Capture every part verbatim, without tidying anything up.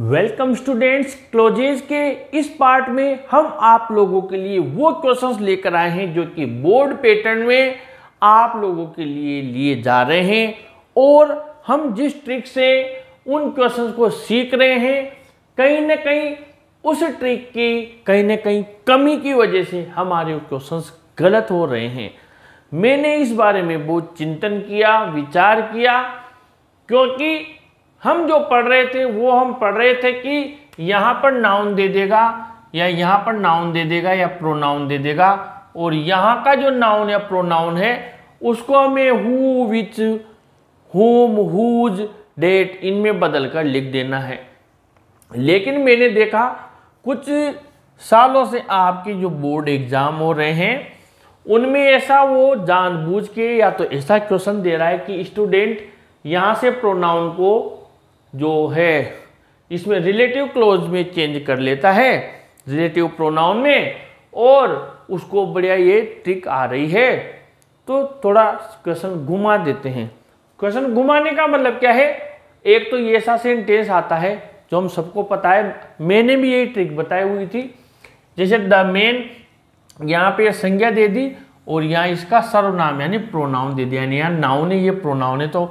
Welcome students, closes के इस part में हम आप लोगों के लिए वो क्वेश्चंस लेकर आए हैं जो कि बोर्ड पैटर्न में आप लोगों के लिए लिए जा रहे हैं और हम जिस ट्रिक से उन क्वेश्चंस को सीख रहे हैं कहीं ना कहीं उस ट्रिक की कहीं ना कहीं कमी की वजह से हमारे क्वेश्चंस गलत हो रहे हैं। मैंने इस बारे में बहुत चिंतन किया, विचार किया, क्योंकि हम जो पढ़ रहे थे वो हम पढ़ रहे थे कि यहाँ पर नाउन दे देगा या यहाँ पर नाउन दे देगा या प्रोनाउन दे देगा और यहाँ का जो नाउन या प्रोनाउन है उसको हमें who, which, whom, whose, that इनमें बदल कर लिख देना है। लेकिन मैंने देखा कुछ सालों से आपके जो बोर्ड एग्जाम हो रहे हैं उनमें ऐसा वो जानबूझ के या तो ऐसा क्वेश्चन दे रहा है कि स्टूडेंट यहाँ से प्रोनाउन को जो है इसमें रिलेटिव क्लोज में चेंज कर लेता है, रिलेटिव प्रोनाउन में, और उसको बढ़िया ये ट्रिक आ रही है तो थोड़ा क्वेश्चन घुमा देते हैं। क्वेश्चन घुमाने का मतलब क्या है, एक तो ये ऐसा सेंटेंस आता है जो हम सबको पता है, मैंने भी यही ट्रिक बताई हुई थी, जैसे द मैन यहाँ पे संज्ञा दे दी और यहाँ इसका सर्वनाम यानी प्रोनाउन दे दिया, यानी यहाँ नाउन है ये प्रोनाउन है। तो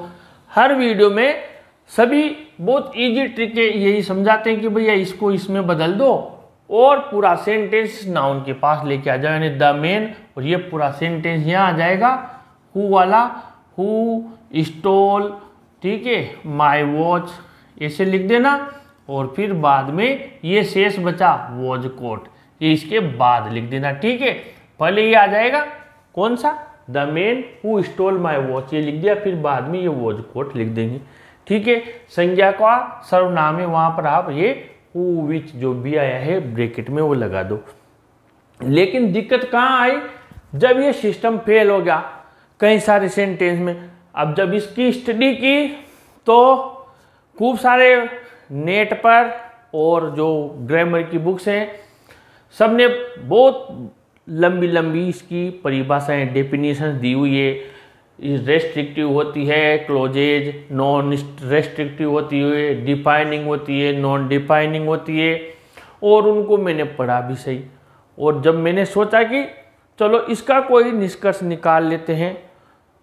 हर वीडियो में सभी बहुत इजी ट्रिक है, यही समझाते हैं कि भैया इसको इसमें बदल दो और पूरा सेंटेंस नाउन के पास लेके आ जाओ, यानी द मेन और ये पूरा सेंटेंस यहाँ आ जाएगा, हु वाला हु स्टोल, ठीक है, माय वॉच ऐसे लिख देना और फिर बाद में ये शेष बचा वॉच कोट ये इसके बाद लिख देना, ठीक है। पहले ये आ जाएगा कौन सा, the man who stole my watch ये लिख दिया, फिर बाद में ये वॉच कोट लिख देंगे, ठीक है। संज्ञा का सर्वनाम है वहाँ पर आप ये हु विच जो भी आया है ब्रैकेट में वो लगा दो। लेकिन दिक्कत कहाँ आई, जब ये सिस्टम फेल हो गया कई सारे सेंटेंस में। अब जब इसकी स्टडी की तो खूब सारे नेट पर और जो ग्रामर की बुक्स हैं सब ने बहुत लंबी लंबी इसकी परिभाषाएं डेफिनेशन दी हुई है, रेस्ट्रिक्टिव होती है क्लोजेज, नॉन रेस्ट्रिक्टिव होती है, डिफाइनिंग होती है, नॉन डिफाइनिंग होती है, और उनको मैंने पढ़ा भी सही। और जब मैंने सोचा कि चलो इसका कोई निष्कर्ष निकाल लेते हैं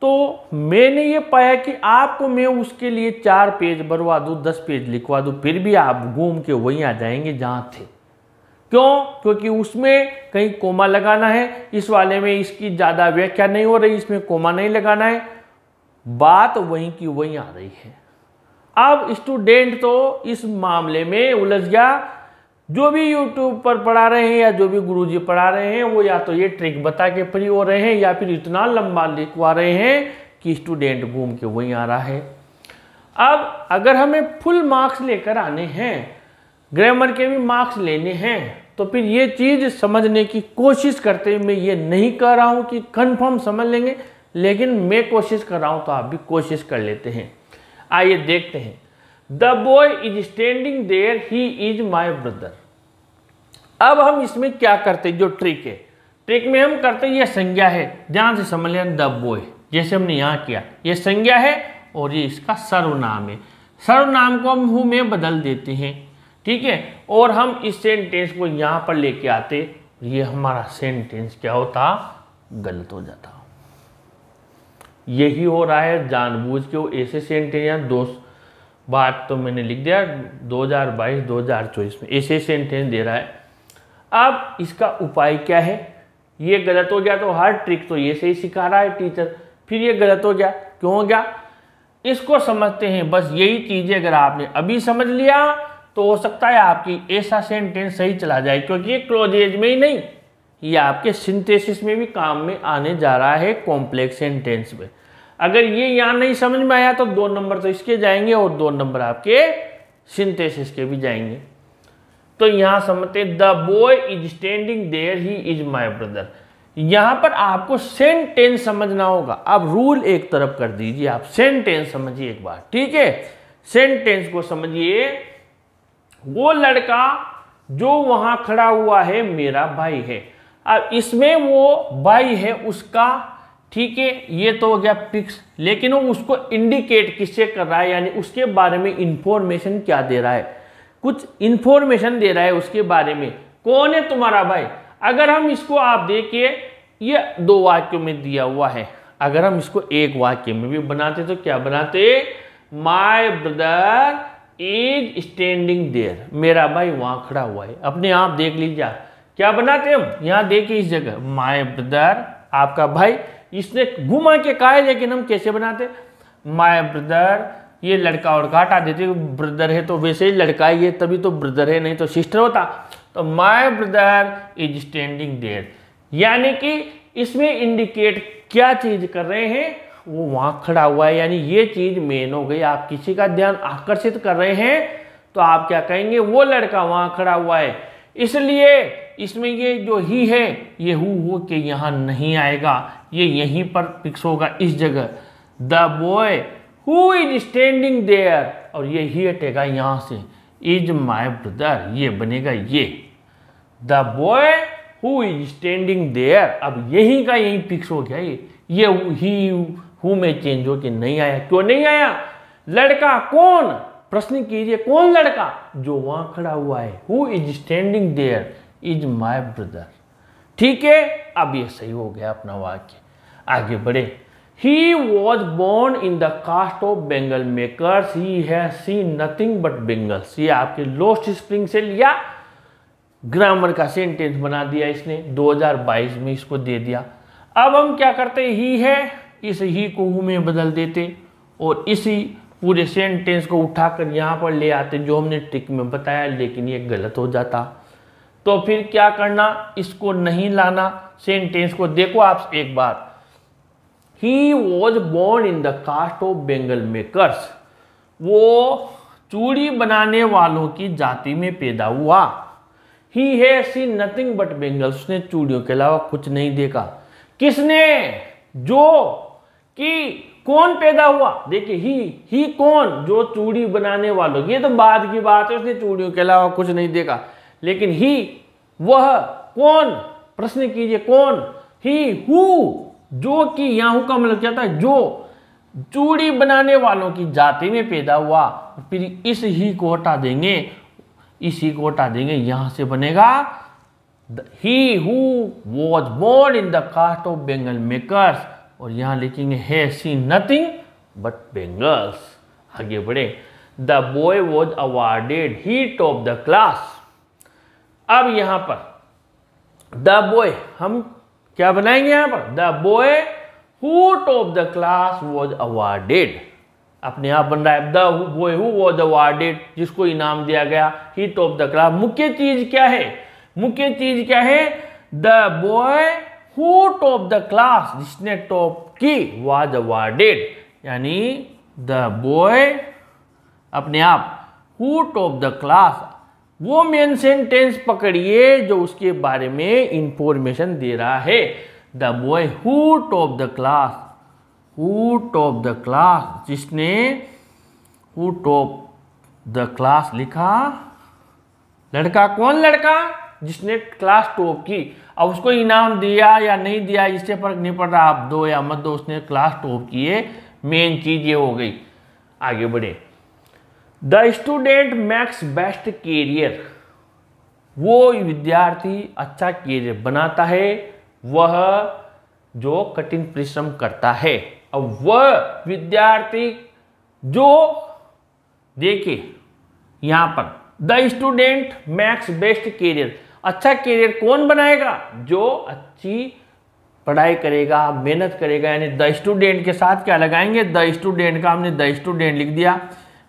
तो मैंने ये पाया कि आपको मैं उसके लिए चार पेज भरवा दूँ, दस पेज लिखवा दूँ, फिर भी आप घूम के वहीं आ जाएंगे जहाँ थे। क्यों? क्योंकि उसमें कहीं कोमा लगाना है, इस वाले में इसकी ज़्यादा व्याख्या नहीं हो रही, इसमें कोमा नहीं लगाना है, बात वहीं की वहीं आ रही है। अब स्टूडेंट तो इस मामले में उलझ गया, जो भी यूट्यूब पर पढ़ा रहे हैं या जो भी गुरुजी पढ़ा रहे हैं वो या तो ये ट्रिक बता के फ्री हो रहे हैं या फिर इतना लंबा लिखवा रहे हैं कि स्टूडेंट घूम के वहीं आ रहा है। अब अगर हमें फुल मार्क्स लेकर आने हैं, ग्रामर के भी मार्क्स लेने हैं, तो फिर ये चीज़ समझने की कोशिश करते हुए, मैं ये नहीं कह रहा हूँ कि कन्फर्म समझ लेंगे, लेकिन मैं कोशिश कर रहा हूँ तो आप भी कोशिश कर लेते हैं। आइए देखते हैं। The boy is standing there he is my brother. अब हम इसमें क्या करते हैं, जो ट्रिक है, ट्रिक में हम करते हैं, ये संज्ञा है, ध्यान से समझ लेना, द बॉय जैसे हमने यहाँ किया, ये संज्ञा है और ये इसका सर्वनाम है, सर्वनाम को हम हु में बदल देते हैं, ठीक है, और हम इस सेंटेंस को यहाँ पर लेके आते, ये हमारा सेंटेंस क्या होता, गलत हो जाता। यही हो रहा है जानबूझ के, वो ऐसे सेंटेंस या दोस्त बात तो मैंने लिख दिया दो हज़ार बाईस दो हज़ार चौबीस में ऐसे सेंटेंस दे रहा है। अब इसका उपाय क्या है, ये गलत हो गया तो हर ट्रिक तो ये से ही सिखा रहा है टीचर, फिर ये गलत हो गया, क्यों हो गया, इसको समझते हैं। बस यही चीज़ें अगर आपने अभी समझ लिया तो हो सकता है आपकी ऐसा सेंटेंस सही चला जाए, क्योंकि ये क्लोजेज में ही नहीं, ये आपके सिंथेसिस में भी काम में आने जा रहा है, कॉम्प्लेक्स सेंटेंस में। अगर ये यहाँ नहीं समझ में आया तो दो नंबर तो इसके जाएंगे और दो नंबर आपके सिंथेसिस के भी जाएंगे। तो यहाँ समझते, the boy is standing there he is my brother, यहाँ पर आपको सेंटेंस समझना होगा। अब रूल एक तरफ कर दीजिए, आप सेंटेंस समझिए एक बार, ठीक है, सेंटेंस को समझिए। वो लड़का जो वहां खड़ा हुआ है मेरा भाई है, अब इसमें वो भाई है उसका, ठीक है, ये तो हो गया फिक्स, लेकिन वो उसको इंडिकेट किससे कर रहा है, यानी उसके बारे में इंफॉर्मेशन क्या दे रहा है। कुछ इंफॉर्मेशन दे रहा है उसके बारे में। कौन है तुम्हारा भाई? अगर हम इसको आप देखिए, ये दो वाक्यों में दिया हुआ है, अगर हम इसको एक वाक्य में भी बनाते तो क्या बनाते? My brother is standing there, मेरा भाई वहां खड़ा हुआ है। अपने आप देख लीजिए क्या बनाते हम, यहाँ देखिए इस जगह माय ब्रदर, आपका भाई, इसने घुमा के कहा है, लेकिन हम कैसे बनाते? माय ब्रदर, ये लड़का और घाटा देते, ब्रदर है तो वैसे ही लड़का ही है तभी तो ब्रदर है, नहीं तो सिस्टर होता। तो my brother is standing there, यानी कि इसमें इंडिकेट क्या चीज कर रहे हैं, वो वहां खड़ा हुआ है, यानी ये चीज मेन हो गई। आप किसी का ध्यान आकर्षित कर रहे हैं तो आप क्या कहेंगे, वो लड़का वहां खड़ा हुआ है, इसलिए इसमें ये जो ही है ये हु हो के यहाँ नहीं आएगा, ये यहीं पर फिक्स होगा इस जगह। The boy who is standing there, और ये ही हटेगा यहाँ से, इज माय ब्रदर, ये बनेगा ये the boy who is standing there. अब यहीं का यहीं फिक्स हो गया, ये ये ही हु में चेंज हो के नहीं आया। क्यों नहीं आया? लड़का कौन, प्रश्न कीजिए, कौन लड़का? जो वहां खड़ा हुआ है, who is standing there is my brother. ठीक है, अब ये सही हो गया अपना वाक्य। आगे बढ़े, he was born in the caste of bangle makers, he has seen nothing but bangles. ये आपके लॉस्ट स्प्रिंग से लिया, ग्रामर का सेंटेंस बना दिया इसने, दो हज़ार बाईस में इसको दे दिया। अब हम क्या करते, ही है इस ही को हु में बदल देते और इसी पूरे सेंटेंस को उठाकर यहाँ पर ले आते जो हमने ट्रिक में बताया, लेकिन ये गलत हो जाता। तो फिर क्या करना, इसको नहीं लाना, सेंटेंस को देखो आप एक बार, he was born in the caste of bangle makers, वो चूड़ी बनाने वालों की जाति में पैदा हुआ। He has seen nothing but bangles, उसने चूड़ियों के अलावा कुछ नहीं देखा। किसने, जो कि कौन पैदा हुआ, देखिए ही ही कौन, जो चूड़ी बनाने वालों, ये तो बाद की बात है, उसने चूड़ियों के अलावा कुछ नहीं देखा। लेकिन ही वह कौन, प्रश्न कीजिए कौन, ही हु, जो कि यहाँ का मतलब क्या था, जो चूड़ी बनाने वालों की जाति में पैदा हुआ। फिर इस ही को हटा देंगे, इस ही को हटा देंगे, यहाँ से बनेगा he who was born in the caste of bangle makers, और यहाँ लिखेंगे है सी नथिंग बट बेंगल्स। आगे बढ़े, the boy was awarded he top the class. अब यहाँ पर द बॉय हम क्या बनाएंगे, यहाँ पर the boy who top the class was awarded, अपने आप बन रहा है, the boy who was awarded, जिसको इनाम दिया गया, ही टॉप द क्लास। मुख्य चीज क्या है, मुख्य चीज क्या है, the boy who top the class, जिसने टॉप की, वाज अवार्डेड, यानी द बॉय अपने आप हु टॉप द क्लास, वो मेन सेंटेंस पकड़िए जो उसके बारे में इंफॉर्मेशन दे रहा है। The boy who top the class, who top the class, जिसने हु टॉप द क्लास लिखा, लड़का कौन, लड़का जिसने क्लास टॉप की। अब उसको इनाम दिया या नहीं दिया इससे फर्क नहीं पड़ रहा, आप दो या मत दो, उसने क्लास टॉप किए, मेन चीज ये हो गई। आगे बढ़े, the student makes best career, वो विद्यार्थी अच्छा कैरियर बनाता है, वह जो कठिन परिश्रम करता है। अब वह विद्यार्थी जो, देखिए यहाँ पर the student makes best career, अच्छा कैरियर कौन बनाएगा, जो अच्छी पढ़ाई करेगा, मेहनत करेगा, यानी द स्टूडेंट के साथ क्या लगाएंगे, द स्टूडेंट का हमने द स्टूडेंट लिख दिया।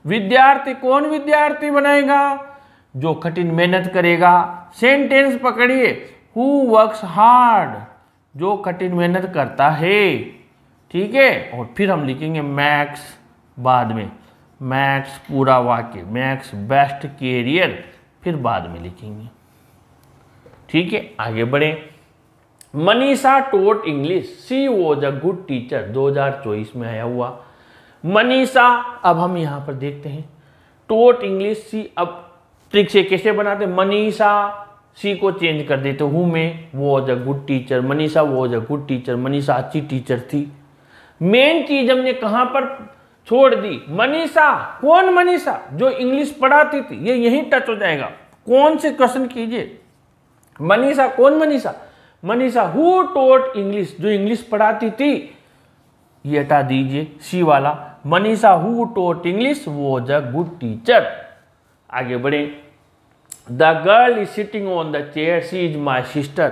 विद्यार्थी कौन विद्यार्थी बनाएगा, जो कठिन मेहनत करेगा। सेंटेंस पकड़िए, हु वर्क्स हार्ड, जो कठिन मेहनत करता है, ठीक है, और फिर हम लिखेंगे मैक्स, बाद में मैक्स पूरा वाक्य, मैक्स बेस्ट कैरियर, फिर बाद में लिखेंगे, ठीक है। आगे बढ़े, Manisha taught English, she was a good teacher, दो हज़ार चौबीस में आया हुआ मनीषा। अब हम यहाँ पर देखते हैं टोट इंग्लिश सी, अब ट्रिक से कैसे बनाते, मनीषा सी को चेंज कर देते हूँ मैं, was a good teacher, Manisha was a good teacher, Manisha अच्छी टीचर थी। मेन चीज हमने कहाँ पर छोड़ दी। मनीषा, कौन मनीषा जो इंग्लिश पढ़ाती थी, ये यहीं टच हो जाएगा। कौन से क्वेश्चन कीजिए, मनीषा कौन Manisha, Manisha who taught English जो इंग्लिश पढ़ाती थी, ये हटा दीजिए सी वाला। Manisha who taught English was a good teacher. आगे बढ़े, the girl is sitting on the chair she is my sister.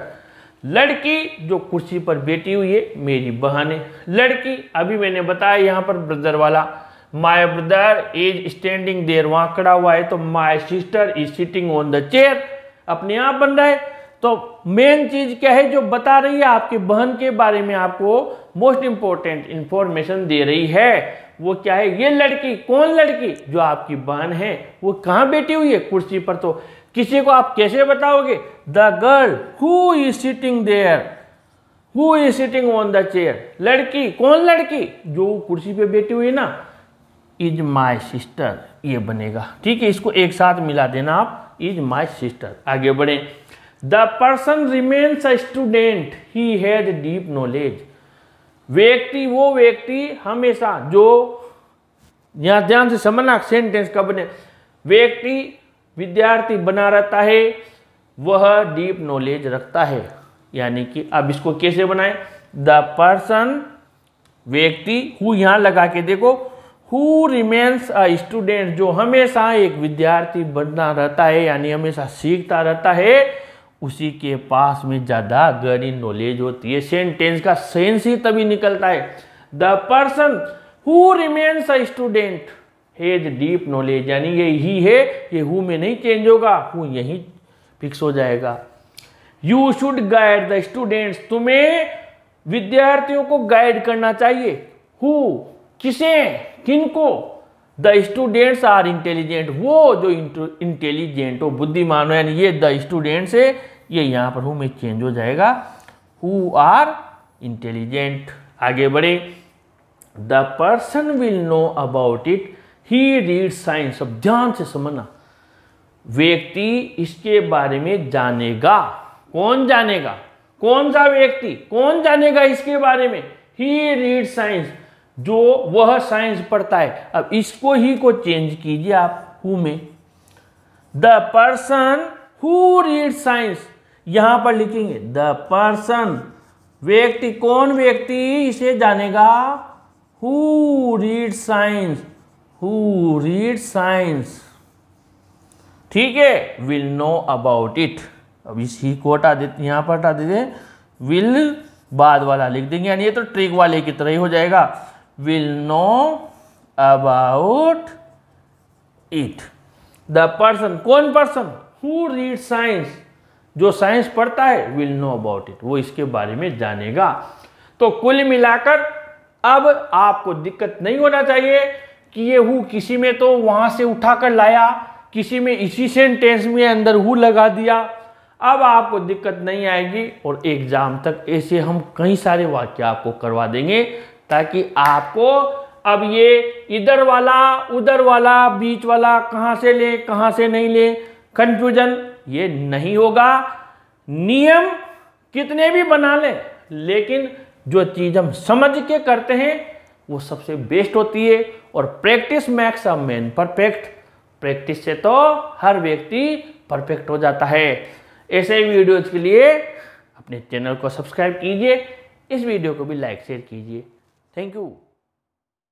लड़की जो कुर्सी पर बैठी हुई है मेरी बहन है। लड़की अभी मैंने बताया यहाँ पर ब्रदर वाला, my brother is standing there वहाँ खड़ा हुआ है, तो my sister is sitting on the chair अपने आप बन रहा है। तो मेन चीज क्या है, जो बता रही है आपकी बहन के बारे में आपको मोस्ट इंपॉर्टेंट इंफॉर्मेशन दे रही है। वो क्या है, ये लड़की कौन लड़की जो आपकी बहन है वो कहाँ बैठी हुई है, कुर्सी पर। तो किसी को आप कैसे बताओगे, the girl who is sitting there, who is sitting on the chair, लड़की कौन लड़की जो कुर्सी पे बैठी हुई है ना, इज माय सिस्टर, ये बनेगा। ठीक है, इसको एक साथ मिला देना आप, इज माय सिस्टर। आगे बढ़े, the person remains a student he has deep knowledge. व्यक्ति वो व्यक्ति हमेशा, जो यहाँ ध्यान से समझना सेंटेंस का बने, व्यक्ति विद्यार्थी बना रहता है, वह डीप नॉलेज रखता है। यानी कि अब इसको कैसे बनाएं, द पर्सन व्यक्ति, हु यहाँ लगा के देखो, हु रिमेन्स अ स्टूडेंट जो हमेशा एक विद्यार्थी बनना रहता है यानी हमेशा सीखता रहता है, उसी के पास में ज़्यादा गहरी नॉलेज होती है। सेंटेंस का सेंस ही तभी निकलता है, the person who remains a student has deep knowledge, यानी ये ही है, ये हु में नहीं चेंज होगा, हु यहीं फिक्स हो जाएगा। You should guide the students, तुम्हें विद्यार्थियों को गाइड करना चाहिए। हु किसे किनको, द स्टूडेंट्स आर इंटेलिजेंट, वो जो इंटेलिजेंट हो बुद्धिमान हो, यानी ये द स्टूडेंट्स है, ये यहाँ पर हु में चेंज हो जाएगा, हु आर इंटेलिजेंट। आगे बढ़े, the person will know about it he read science. अब ध्यान से समझना, व्यक्ति इसके बारे में जानेगा। कौन जानेगा, कौन सा व्यक्ति, कौन जानेगा इसके बारे में, ही रीड साइंस जो वह साइंस पढ़ता है। अब इसको ही को चेंज कीजिए आप हु में, the person who read science, यहां पर लिखेंगे द पर्सन व्यक्ति, कौन व्यक्ति इसे जानेगा, who read science, who read science, ठीक है, विल नो अबाउट इट। अब इस ही को हटा देते, यहां पर हटा देते, विल बाद वाला लिख देंगे, यानी ये तो ट्रिक वाले की तरह ही हो जाएगा, will know about it। The person, कौन person who reads science, जो साइंस पढ़ता है, will know about it, वो इसके बारे में जानेगा। तो कुल मिलाकर अब आपको दिक्कत नहीं होना चाहिए कि ये हु किसी में तो वहां से उठाकर लाया, किसी में इसी सेंटेंस में अंदर हु लगा दिया, अब आपको दिक्कत नहीं आएगी। और एग्जाम तक ऐसे हम कई सारे वाक्य आपको करवा देंगे, ताकि आपको अब ये इधर वाला उधर वाला बीच वाला कहाँ से ले कहाँ से नहीं ले, कंफ्यूजन ये नहीं होगा। नियम कितने भी बना लें, लेकिन जो चीज़ हम समझ के करते हैं वो सबसे बेस्ट होती है। और practice makes a man perfect, practice से तो हर व्यक्ति परफेक्ट हो जाता है। ऐसे वीडियोज़ के लिए अपने चैनल को सब्सक्राइब कीजिए, इस वीडियो को भी लाइक शेयर कीजिए। Thank you.